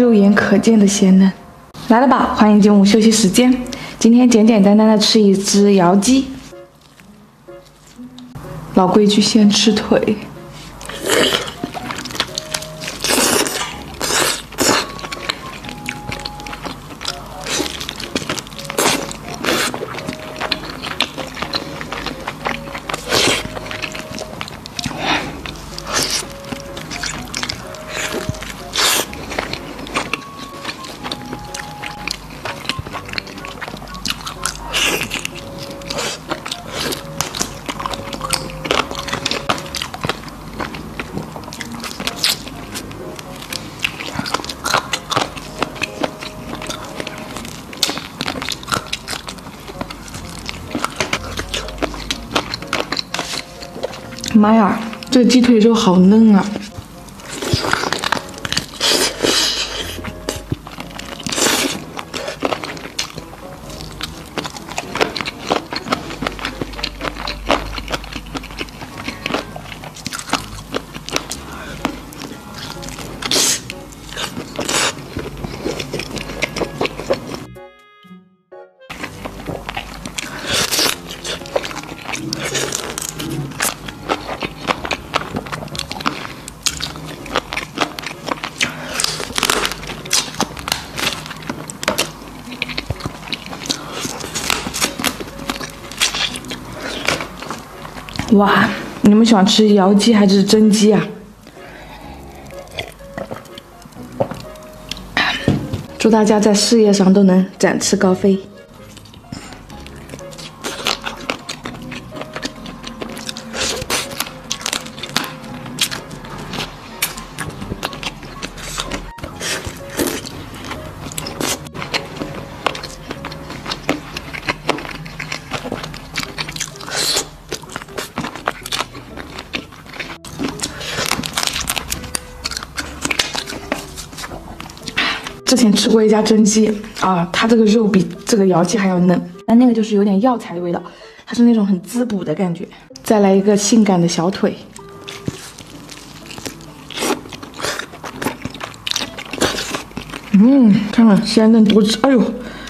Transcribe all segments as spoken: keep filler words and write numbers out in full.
肉眼可见的鲜嫩。来了吧，欢迎进入休息时间。今天简简单单的吃一只窑鸡。老规矩，先吃腿。 妈呀，这鸡腿肉好嫩啊！哇，你们喜欢吃窑鸡还是蒸鸡啊？祝大家在事业上都能展翅高飞。之前吃过一家蒸鸡啊，它这个肉比这个窑鸡还要嫩，但那个就是有点药材的味道，它是那种很滋补的感觉。再来一个性感的小腿。 嗯，看看鲜嫩多汁，哎呦，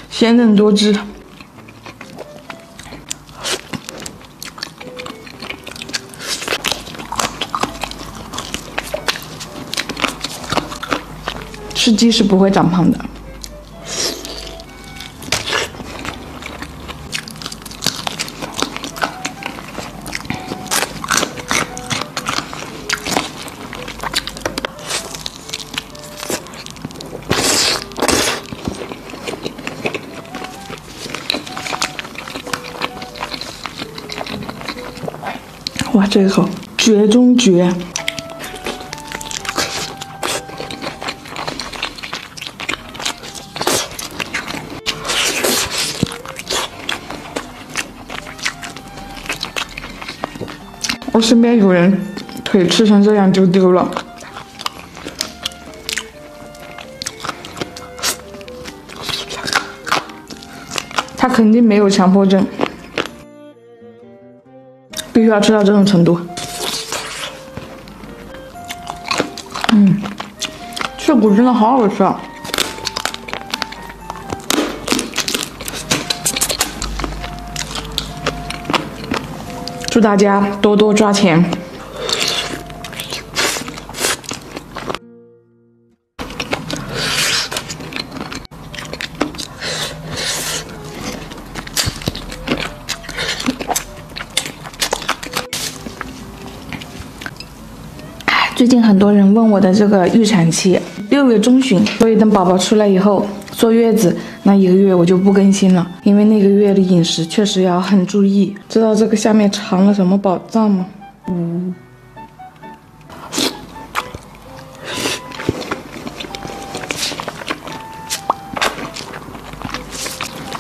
鲜嫩多汁。吃鸡是不会长胖的。哇，这一口绝中绝！ 我身边有人腿吃成这样就丢了。他肯定没有强迫症，必须要吃到这种程度。嗯，雀骨真的好好吃啊！ 祝大家多多抓钱！最近很多人问我的这个预产期六月中旬，所以等宝宝出来以后坐月子。 那一个月我就不更新了，因为那个月的饮食确实要很注意。知道这个下面藏了什么宝藏吗？嗯。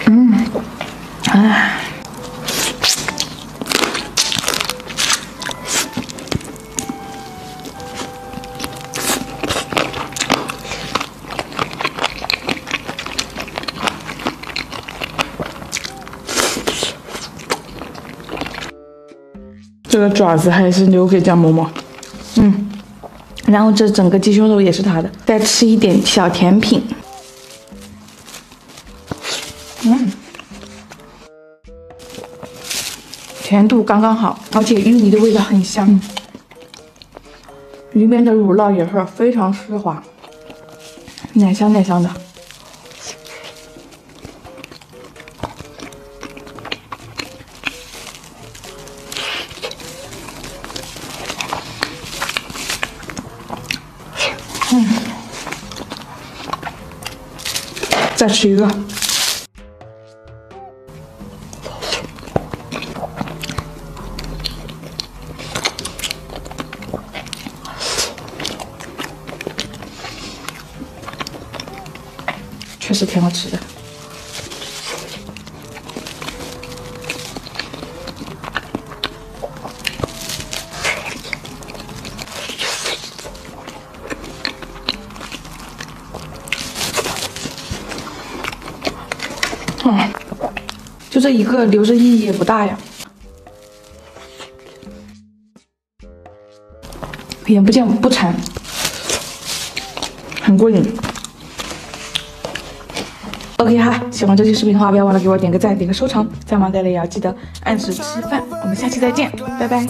嗯，哎。这个爪子还是留给江嬷嬷，嗯，然后这整个鸡胸肉也是他的。再吃一点小甜品。嗯，甜度刚刚好，而且芋泥的味道很香。嗯，里面的乳酪也是非常湿滑，奶香奶香的。嗯，再吃一个。 确实挺好吃的。嗯，就这一个留着意义也不大呀。眼不见不馋，很过瘾。 OK 哈，喜欢这期视频的话，不要忘了给我点个赞，点个收藏，在忙的人也要记得按时吃饭。我们下期再见，拜拜。